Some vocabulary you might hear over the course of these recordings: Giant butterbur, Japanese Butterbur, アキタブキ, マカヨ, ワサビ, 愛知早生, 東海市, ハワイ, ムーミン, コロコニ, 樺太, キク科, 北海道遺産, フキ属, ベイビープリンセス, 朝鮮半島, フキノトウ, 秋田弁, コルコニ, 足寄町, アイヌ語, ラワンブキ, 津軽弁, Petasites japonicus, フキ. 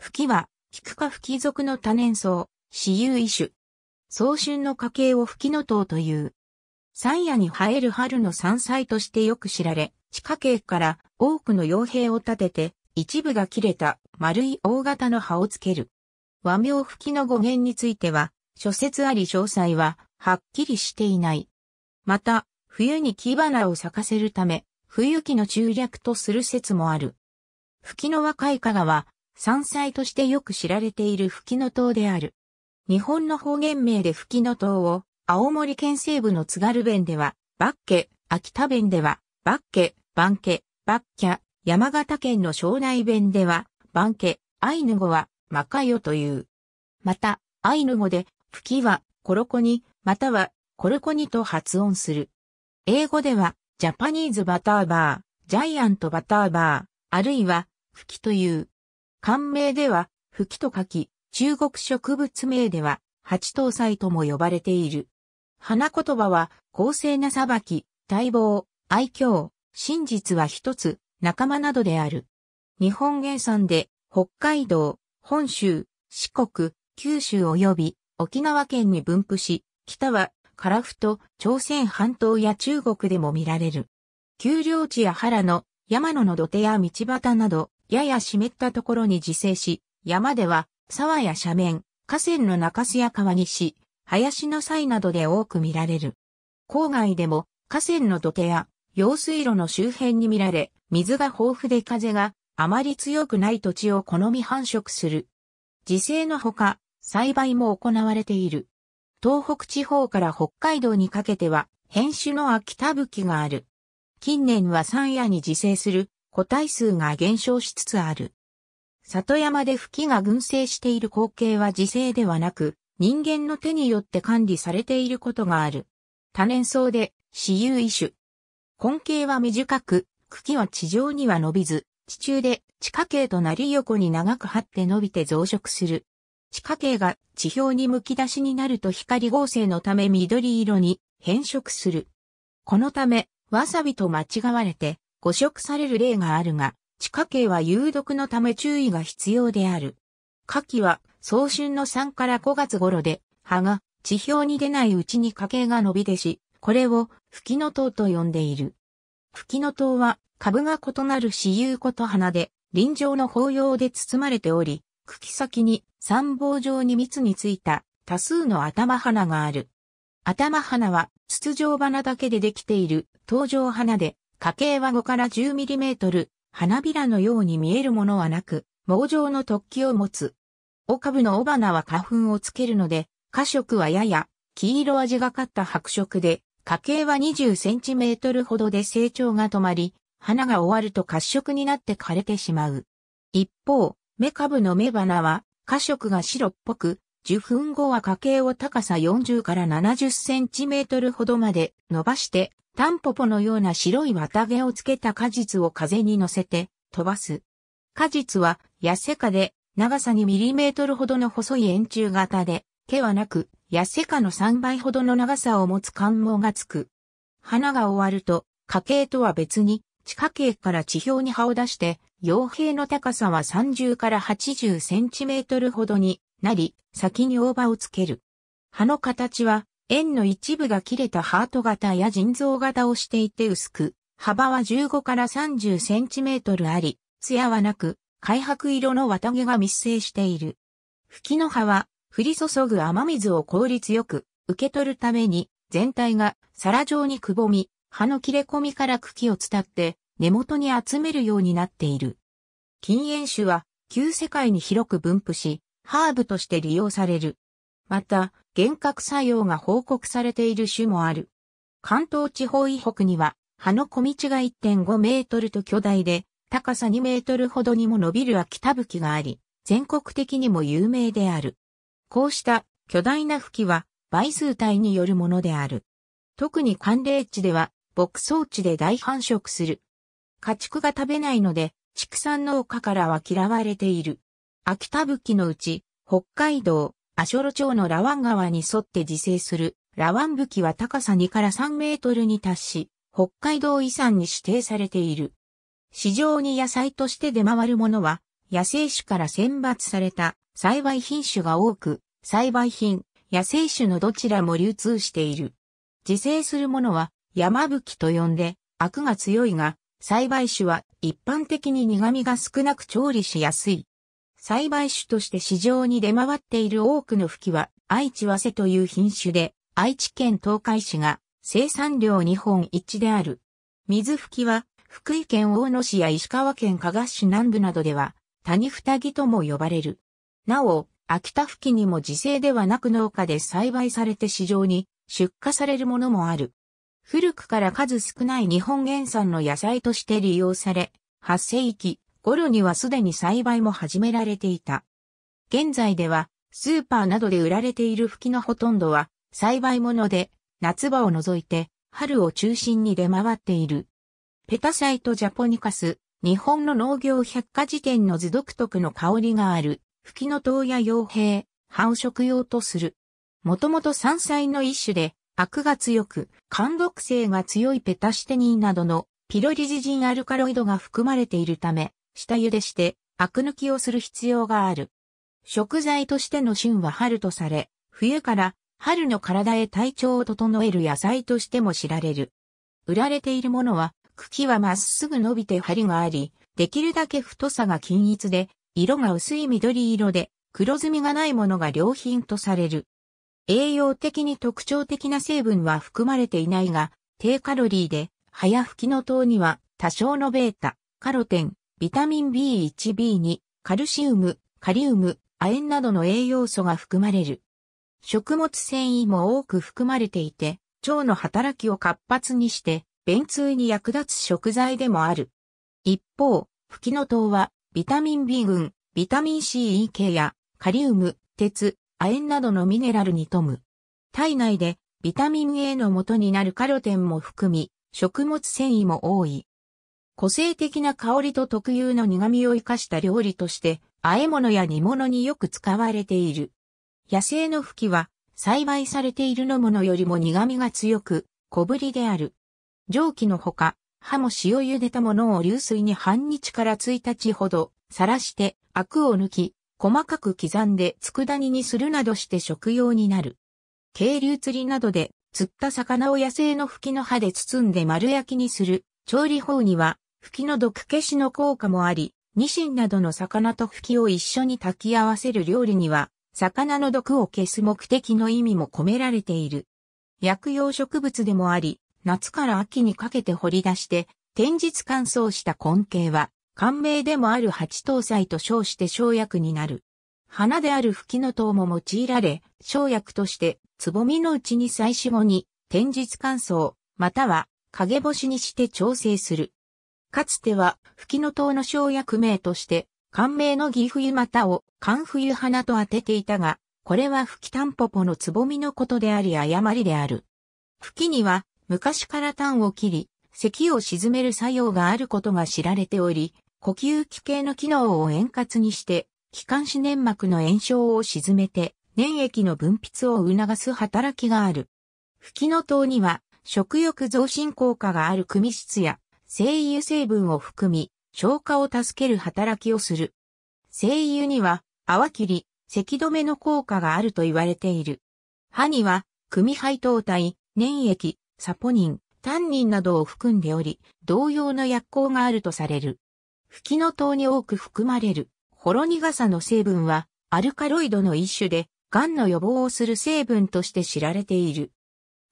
フキは、キク科フキ属の多年草、雌雄異種。早春の花茎をフキノトウという。山野に生える春の山菜としてよく知られ、地下茎から多くの葉柄を立てて、一部が切れた丸い大型の葉をつける。和名フキの語源については、諸説あり詳細ははっきりしていない。また、冬に木花を咲かせるため、冬木の中略とする説もある。フキの若い花は、山菜としてよく知られているフキノトウである。日本の方言名でフキノトウを、青森県西部の津軽弁では、バッケ、秋田弁では、バッケ、バンケ、バッキャ、山形県の庄内弁では、バンケ、アイヌ語は、マカヨという。また、アイヌ語で、フキは、コロコニ、または、コルコニと発音する。英語では、ジャパニーズバターバー、ジャイアントバターバー、あるいは、フキという。漢名では、フキと書き、中国植物名では、八頭菜とも呼ばれている。花言葉は、公正な裁き、待望、愛嬌、真実は一つ、仲間などである。日本原産で、北海道、本州、四国、九州及び沖縄県に分布し、北は、樺太、朝鮮半島や中国でも見られる。丘陵地や原野、山野の土手や道端など、やや湿ったところに自生し、山では、沢や斜面、河川の中州や川岸、林の際などで多く見られる。郊外でも、河川の土手や、用水路の周辺に見られ、水が豊富で風があまり強くない土地を好み繁殖する。自生のほか、栽培も行われている。東北地方から北海道にかけては、変種の秋田ブキがある。近年は山野に自生する個体数が減少しつつある。里山でフキが群生している光景は自生ではなく、人間の手によって管理されていることがある。多年草で雌雄異種。根茎は短く、茎は地上には伸びず、地中で地下茎となり横に長く張って伸びて増殖する。地下茎が地表にむき出しになると光合成のため緑色に変色する。このため、わさびと間違われて誤食される例があるが、地下茎は有毒のため注意が必要である。夏季は早春の3から5月頃で、葉が地表に出ないうちに花茎が伸び出し、これをフキノトウと呼んでいる。フキノトウは株が異なる雌雄異花で、輪状の苞葉で包まれており、茎先に三棒状に蜜についた多数の頭花がある。頭花は筒状花だけでできている筒状花で、花茎は5から10ミリメートル、花びらのように見えるものはなく、網状の突起を持つ。尾株の尾花は花粉をつけるので、花色はやや黄色味がかった白色で、花茎は20センチメートルほどで成長が止まり、花が終わると褐色になって枯れてしまう。一方、芽株の芽花は、花色が白っぽく、受粉後は花茎を高さ40から70センチメートルほどまで伸ばして、タンポポのような白い綿毛をつけた果実を風に乗せて飛ばす。果実は痩せ科で、長さ2ミリメートルほどの細い円柱型で、毛はなく、痩せ科の3倍ほどの長さを持つ冠毛がつく。花が終わると、花茎とは別に、地下茎から地表に葉を出して、葉柄の高さは30から80センチメートルほどになり、先に大葉をつける。葉の形は、円の一部が切れたハート型や腎臓型をしていて薄く、幅は15から30センチメートルあり、艶はなく、灰白色の綿毛が密生している。フキの葉は、降り注ぐ雨水を効率よく受け取るために、全体が皿状にくぼみ、葉の切れ込みから茎を伝って、根元に集めるようになっている。近縁種は旧世界に広く分布し、ハーブとして利用される。また、幻覚作用が報告されている種もある。関東地方以北には、葉の小道が 1.5 メートルと巨大で、高さ2メートルほどにも伸びる秋田ブキがあり、全国的にも有名である。こうした巨大なフキは、倍数体によるものである。特に寒冷地では、牧草地で大繁殖する。家畜が食べないので、畜産農家からは嫌われている。秋田ブキのうち、北海道、足寄町のラワン川に沿って自生する、ラワンブキは高さ2から3メートルに達し、北海道遺産に指定されている。市場に野菜として出回るものは、野生種から選抜された栽培品種が多く、栽培品、野生種のどちらも流通している。自生するものは山吹と呼んで、アクが強いが、栽培種は一般的に苦味が少なく調理しやすい。栽培種として市場に出回っている多くの蕗は、愛知早生という品種で、愛知県東海市が生産量日本一である。水蕗は、福井県大野市や石川県加賀市南部などでは、谷二木とも呼ばれる。なお、秋田蕗にも自生ではなく農家で栽培されて市場に出荷されるものもある。古くから数少ない日本原産の野菜として利用され、8世紀頃にはすでに栽培も始められていた。現在では、スーパーなどで売られている蕗のほとんどは、栽培物で、夏場を除いて、春を中心に出回っている。ペタサイトジャポニカス、日本の農業百科事典の図独特の香りがある、蕗の糖や葉柄、葉を食用とする。もともと山菜の一種で、アクが強く、寒毒性が強いペタシテニンなどのピロリジジンアルカロイドが含まれているため、下茹でして、アク抜きをする必要がある。食材としての旬は春とされ、冬から春の体へ体調を整える野菜としても知られる。売られているものは、茎はまっすぐ伸びて針があり、できるだけ太さが均一で、色が薄い緑色で、黒ずみがないものが良品とされる。栄養的に特徴的な成分は含まれていないが、低カロリーで、葉や蕗の糖には多少のベータ、カロテン、ビタミン B1、B2、カルシウム、カリウム、亜鉛などの栄養素が含まれる。食物繊維も多く含まれていて、腸の働きを活発にして、便通に役立つ食材でもある。一方、蕗の糖は、ビタミン B 群、ビタミン C、E、K や、カリウム、鉄、亜鉛などのミネラルに富む。体内でビタミン A の元になるカロテンも含み、食物繊維も多い。個性的な香りと特有の苦味を生かした料理として、和え物や煮物によく使われている。野生の蕗は、栽培されているのものよりも苦味が強く、小ぶりである。蒸気のほか、葉も塩茹でたものを流水に半日から1日ほど、さらして、アクを抜き、細かく刻んで佃煮にするなどして食用になる。渓流釣りなどで釣った魚を野生の蕗の葉で包んで丸焼きにする調理法には蕗の毒消しの効果もあり、ニシンなどの魚と蕗を一緒に炊き合わせる料理には魚の毒を消す目的の意味も込められている。薬用植物でもあり、夏から秋にかけて掘り出して天日乾燥した根茎は官名でもある八頭菜と称して生薬になる。花である蕗の糖も用いられ、生薬として、つぼみのうちに採取後に、天日乾燥、または陰干しにして調整する。かつては、蕗の糖の生薬名として、官名の岐冬またを、寒冬花と当てていたが、これは蕗タンポポのつぼみのことであり誤りである。蕗には、昔からタンを切り、咳を鎮める作用があることが知られており、呼吸器系の機能を円滑にして、気管支粘膜の炎症を鎮めて、粘液の分泌を促す働きがある。蕗の糖には、食欲増進効果があるクミ質や、精油成分を含み、消化を助ける働きをする。精油には、泡切り、咳止めの効果があると言われている。葉には、クミ配糖体、粘液、サポニン、タンニンなどを含んでおり、同様の薬効があるとされる。蕗の糖に多く含まれる、ほろ苦さの成分は、アルカロイドの一種で、癌の予防をする成分として知られている。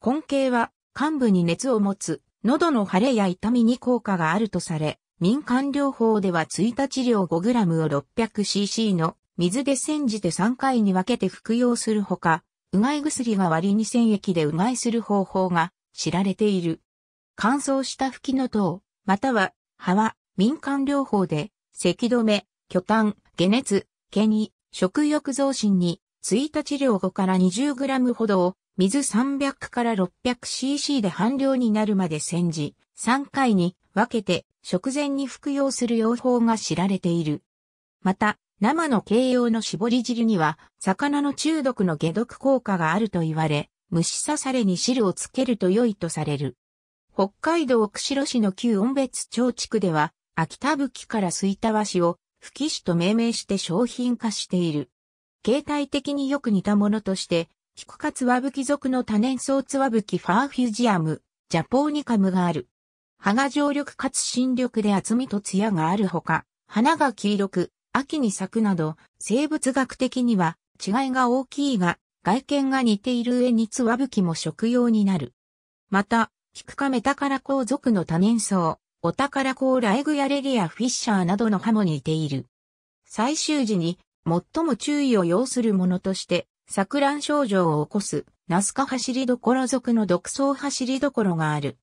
根茎は、患部に熱を持つ、喉の腫れや痛みに効果があるとされ、民間療法では1日量 5g を 600cc の水で煎じて3回に分けて服用するほか、うがい薬代わりに染液でうがいする方法が知られている。乾燥した蕗の糖、または、葉は、民間療法で、咳止め、虚痰、解熱、毛に、食欲増進に、1日量5から20gほどを、水300から 600cc で半量になるまで煎じ、3回に分けて、食前に服用する用法が知られている。また、生の鶏用の絞り汁には、魚の中毒の解毒効果があると言われ、虫刺されに汁をつけると良いとされる。北海道釧路市の旧音別町地区では、秋田蕗から吹田和紙を浮器種と命名して商品化している。形態的によく似たものとして、キク科ツワブキ属の多年草ツワブキファーフュジアム、ジャポーニカムがある。葉が常緑かつ新緑で厚みと艶があるほか、花が黄色く、秋に咲くなど、生物学的には違いが大きいが、外見が似ている上にツワブキも食用になる。また、キク科メタカラコウ属の多年草、オタカラコウラエグヤレリアフィッシャーなどの葉も似ている。採集時に最も注意を要するものとして、錯乱症状を起こすナスカハシリドコロ属の独走ハシリドコロがある。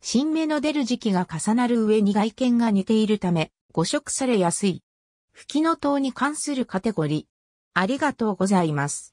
新芽の出る時期が重なる上に外見が似ているため、誤植されやすい。フキノトウに関するカテゴリー。ありがとうございます。